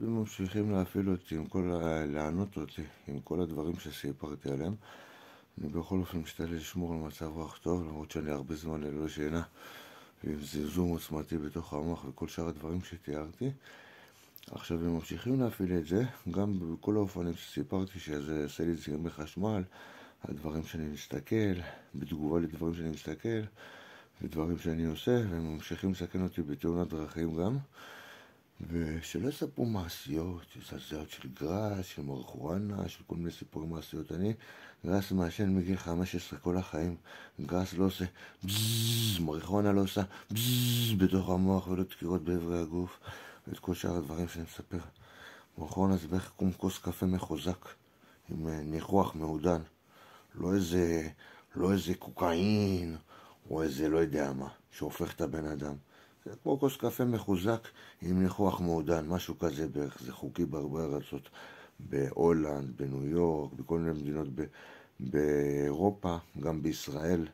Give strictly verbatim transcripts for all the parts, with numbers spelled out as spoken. הם ממשיכים להפעיל אותי, עם כל ה... לענות אותי, עם כל הדברים שסיפרתי עליהם. אני בכל אופן משתדל לשמור על מצב רוח טוב, למרות שאני הרבה זמן ללא שינה, ועם זיזום עוצמתי בתוך המוח וכל שאר הדברים שתיארתי. עכשיו הם ממשיכים להפעיל את זה, גם בכל האופנים שסיפרתי שזה יעשה לי זיהומי חשמל, על דברים שאני מסתכל, בתגובה לדברים שאני מסתכל, ודברים שאני עושה, והם ממשיכים לסכן אותי בתאונת דרכים גם. ושלא יספרו מעשיות, זעזעות של גראס, של מרחואנה, של כל מיני סיפורים מעשיות. אני גראס מעשן מגיל חמש עשרה כל החיים. גראס לא עושה בזזז, מרחואנה לא עושה בזזז בתוך המוח ולא דקירות בעברי הגוף ואת כל שאר הדברים שאני מספר. מרחואנה זה בערך כמו כוס קפה מחוזק עם ניחוח מעודן, לא איזה, לא איזה קוקאין או איזה לא יודע מה שהופך את הבן אדם. זה כמו כוס קפה מחוזק עם ניחוח מעודן, משהו כזה בערך. זה חוקי בהרבה ארצות, בהולנד, בניו יורק, בכל מיני מדינות ב- באירופה, גם בישראל.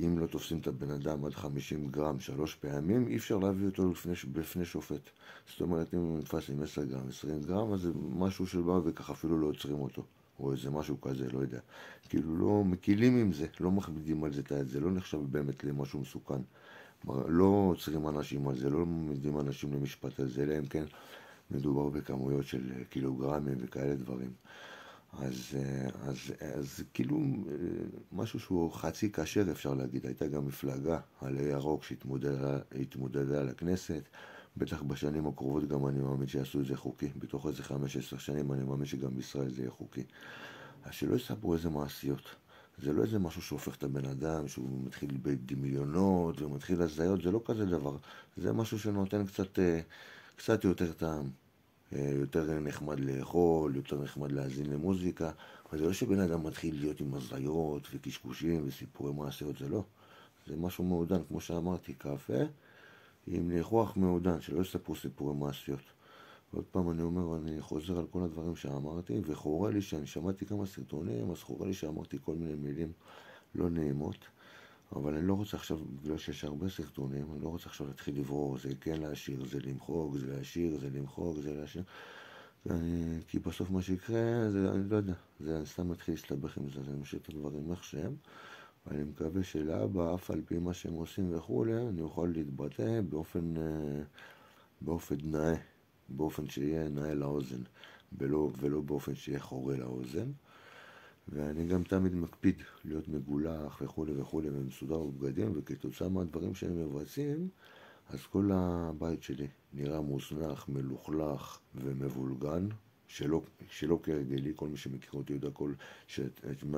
אם לא תופסים את הבן אדם עד חמישים גרם שלוש פעמים, אי אפשר להביא אותו לפני, לפני שופט. זאת אומרת, אם נתפס עם עשרה גרם, עשרים גרם, אז זה משהו של בר וכך אפילו לא עוצרים אותו. או איזה משהו כזה, לא יודע. כאילו לא מקילים עם זה, לא מכבידים על זה, זה לא נחשב באמת למשהו מסוכן. לא עוצרים אנשים על זה, לא מעמידים אנשים למשפט על זה, אלא אם כן מדובר בכמויות של קילוגרמים וכאלה דברים. אז, אז, אז כאילו משהו שהוא חצי כשר אפשר להגיד. הייתה גם מפלגה עלי ירוק שהתמודדה לכנסת, בטח בשנים הקרובות גם אני מאמין שיעשו את זה חוקי, בתוך איזה חמש עשרה שנים אני מאמין שגם בישראל זה יהיה חוקי. אז שלא יספרו איזה מעשיות. זה לא איזה משהו שהופך את הבן אדם, שהוא מתחיל בדמיונות ומתחיל הזיות, זה לא כזה דבר. זה משהו שנותן קצת, קצת יותר טעם, יותר נחמד לאכול, יותר נחמד להזין למוזיקה, אבל זה לא שבן אדם מתחיל להיות עם הזיות וקשקושים וסיפורי מעשיות, זה לא. זה משהו מעודן, כמו שאמרתי, קפה עם ניחוח מעודן, שלא יספרו סיפורי מעשיות. עוד פעם אני אומר, אני חוזר על כל הדברים שאמרתי, וחורה לי שאני שמעתי כמה סרטונים, אז חורה לי שאמרתי כל מיני מילים לא נעימות, אבל אני לא רוצה עכשיו, בגלל שיש הרבה סרטונים, אני לא רוצה עכשיו להתחיל לברור, זה כן להשאיר, זה למחוק, זה להשאיר, זה למחוק, זה להשאיר, אני, כי בסוף מה שיקרה, זה, אני לא יודע, זה, אני סתם מתחיל להסתבך עם זה, אני משאיר את הדברים איך שהם, ואני מקווה שלאבא, אף על פי מה שהם עושים וכולי, אני אוכל להתבטא באופן, באופן נאה. באופן שיהיה נאה לאוזן, ולא באופן שיהיה חורה לאוזן. ואני גם תמיד מקפיד להיות מגולח וכו' וכו' ומסודר ובגדים, וכתוצאה מהדברים שהם מבצעים, אז כל הבית שלי נראה מוזנח, מלוכלך ומבולגן, שלא, שלא כרגלי. כל מי שמכיר אותי יודע כל, שאת, את,